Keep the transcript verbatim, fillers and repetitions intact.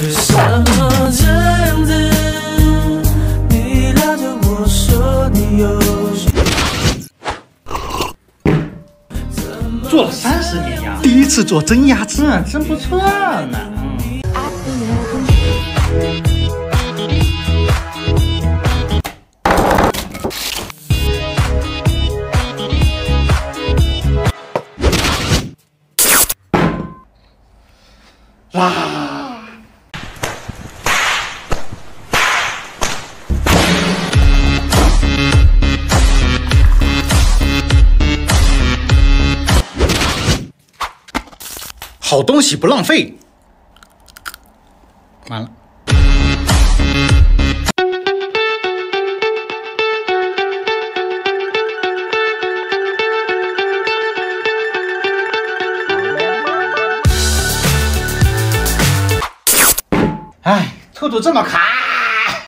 是什么样子？你拉着我说你有做了三十年呀，第一次做真鸭子，真不错呢。嗯 哇！好东西不浪费。完了。哎，兔兔这么卡。